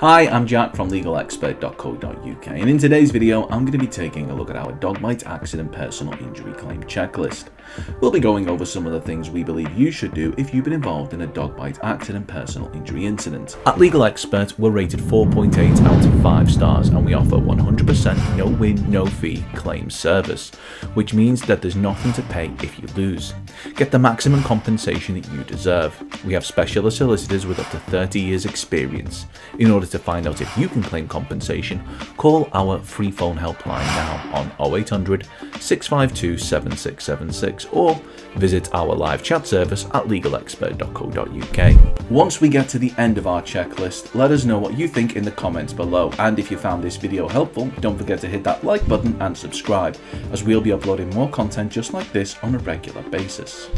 Hi, I'm Jack from LegalExpert.co.uk, and in today's video I'm going to be taking a look at our dog bite accident personal injury claim checklist. We'll be going over some of the things we believe you should do if you've been involved in a dog bite accident personal injury incident. At Legal Expert, we're rated 4.8 out of 5 stars, and we offer 100% no win, no fee claim service, which means that there's nothing to pay if you lose. Get the maximum compensation that you deserve. We have specialist solicitors with up to 30 years experience. In order to find out if you can claim compensation, call our free phone helpline now on 0800 652 7676 or visit our live chat service at legalexpert.co.uk. Once we get to the end of our checklist, let us know what you think in the comments below, and if you found this video helpful, don't forget to hit that like button and subscribe, as we'll be uploading more content just like this on a regular basis.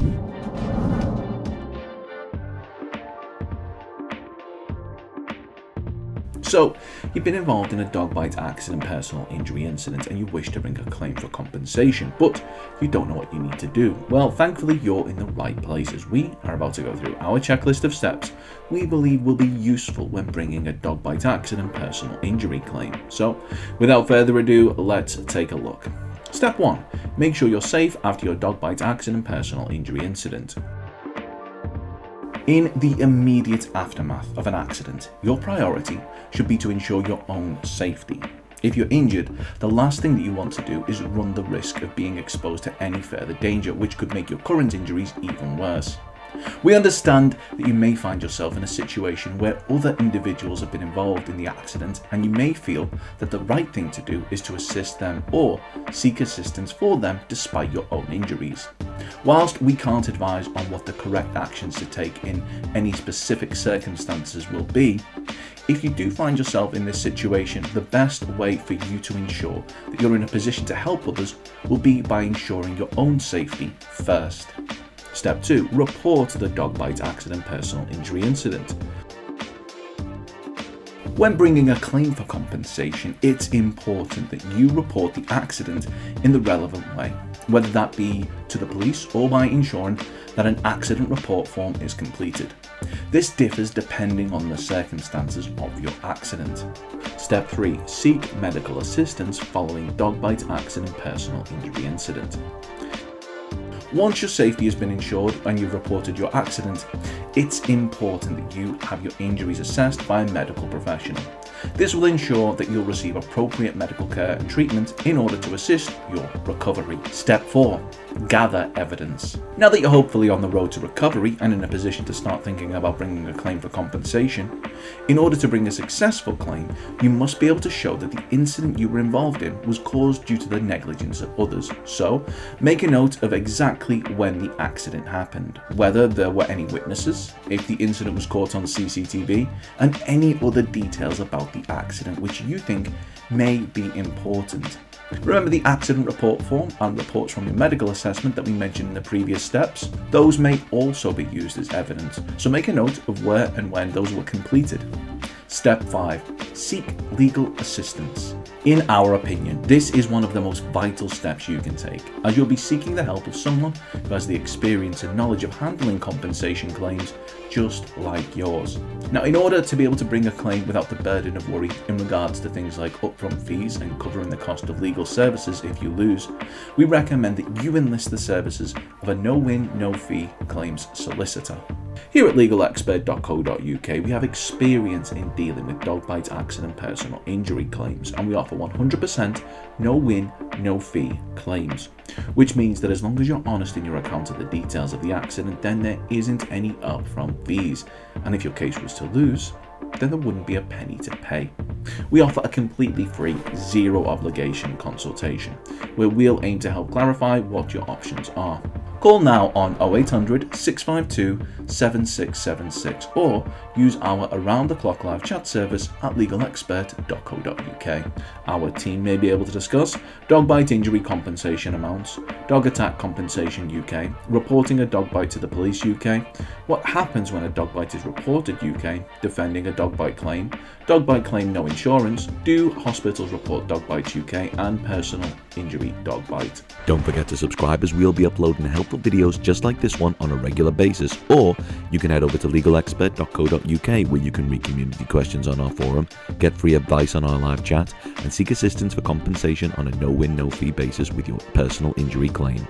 So, you've been involved in a dog bite accident personal injury incident and you wish to bring a claim for compensation, but you don't know what you need to do. Well, thankfully you're in the right place, as we are about to go through our checklist of steps we believe will be useful when bringing a dog bite accident personal injury claim. So, without further ado, let's take a look. Step 1. Make sure you're safe after your dog bite accident personal injury incident. In the immediate aftermath of an accident, your priority should be to ensure your own safety. If you're injured, the last thing that you want to do is run the risk of being exposed to any further danger, which could make your current injuries even worse. We understand that you may find yourself in a situation where other individuals have been involved in the accident, and you may feel that the right thing to do is to assist them or seek assistance for them despite your own injuries. Whilst we can't advise on what the correct actions to take in any specific circumstances will be, if you do find yourself in this situation, the best way for you to ensure that you're in a position to help others will be by ensuring your own safety first. Step 2. Report the dog bite accident personal injury incident. When bringing a claim for compensation, it's important that you report the accident in the relevant way, whether that be to the police or by ensuring that an accident report form is completed. This differs depending on the circumstances of your accident. Step 3. Seek medical assistance following dog bite accident personal injury incident. Once your safety has been ensured and you've reported your accident, it's important that you have your injuries assessed by a medical professional. This will ensure that you'll receive appropriate medical care and treatment in order to assist your recovery. Step 4. Gather evidence. Now that you're hopefully on the road to recovery and in a position to start thinking about bringing a claim for compensation, in order to bring a successful claim, you must be able to show that the incident you were involved in was caused due to the negligence of others. So, make a note of exactly when the accident happened, whether there were any witnesses, if the incident was caught on CCTV, and any other details about the accident which you think may be important. Remember the accident report form and reports from your medical assessment that we mentioned in the previous steps? Those may also be used as evidence, so make a note of where and when those were completed. Step 5. Seek legal assistance. In our opinion, this is one of the most vital steps you can take, as you'll be seeking the help of someone who has the experience and knowledge of handling compensation claims just like yours. Now, in order to be able to bring a claim without the burden of worry in regards to things like upfront fees and covering the cost of legal services if you lose, we recommend that you enlist the services of a no-win, no-fee claims solicitor. Here at LegalExpert.co.uk, we have experience in dealing with dog bite accident personal injury claims, and we offer 100% no win, no fee claims, which means that as long as you're honest in your account of the details of the accident, then there isn't any upfront fees, and if your case was to lose, then there wouldn't be a penny to pay. We offer a completely free, zero obligation consultation, where we'll aim to help clarify what your options are. Call now on 0800 652 7676 or use our around-the-clock live chat service at legalexpert.co.uk. Our team may be able to discuss dog bite injury compensation amounts, dog attack compensation UK, reporting a dog bite to the police UK, what happens when a dog bite is reported UK, defending a dog bite claim no insurance, do hospitals report dog bites UK, and personal injury dog bite. Don't forget to subscribe, as we'll be uploading help helpful videos just like this one on a regular basis, or you can head over to LegalExpert.co.uk where you can read community questions on our forum, get free advice on our live chat, and seek assistance for compensation on a no-win, no-fee basis with your personal injury claim.